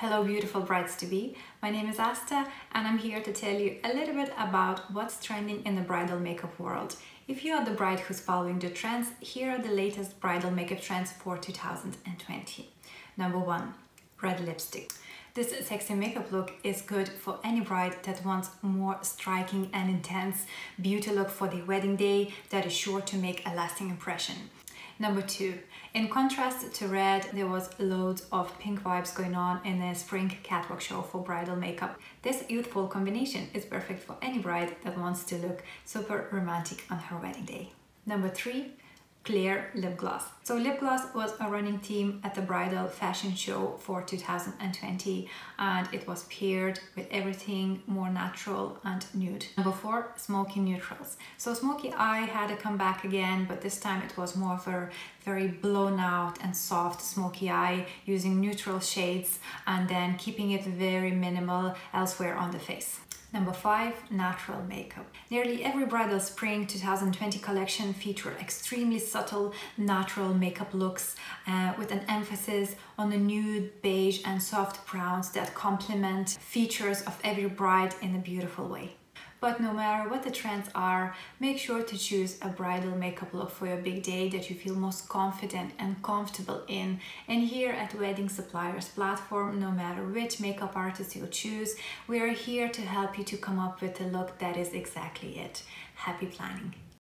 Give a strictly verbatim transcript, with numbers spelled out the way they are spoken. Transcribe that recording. Hello beautiful brides-to-be, my name is Asta and I'm here to tell you a little bit about what's trending in the bridal makeup world. If you are the bride who's following the trends, here are the latest bridal makeup trends for two thousand twenty. Number one, red lipstick. This sexy makeup look is good for any bride that wants more striking and intense beauty look for the wedding day that is sure to make a lasting impression. Number two, in contrast to red, there was loads of pink vibes going on in the spring catwalk show for bridal makeup. This youthful combination is perfect for any bride that wants to look super romantic on her wedding day. Number three, clear lip gloss. So lip gloss was a running theme at the bridal fashion show for two thousand twenty and it was paired with everything more natural and nude. Number four, smoky neutrals. So smoky eye had a comeback again, but this time it was more of a very blown out and soft smoky eye using neutral shades and then keeping it very minimal elsewhere on the face. Number five, natural makeup. Nearly every bridal spring two thousand twenty collection featured extremely subtle natural makeup looks uh, with an emphasis on the nude, beige and soft browns that complement features of every bride in a beautiful way. But no matter what the trends are, make sure to choose a bridal makeup look for your big day that you feel most confident and comfortable in. And here at Wedding Suppliers Platform, no matter which makeup artist you choose, we are here to help you to come up with a look that is exactly it. Happy planning!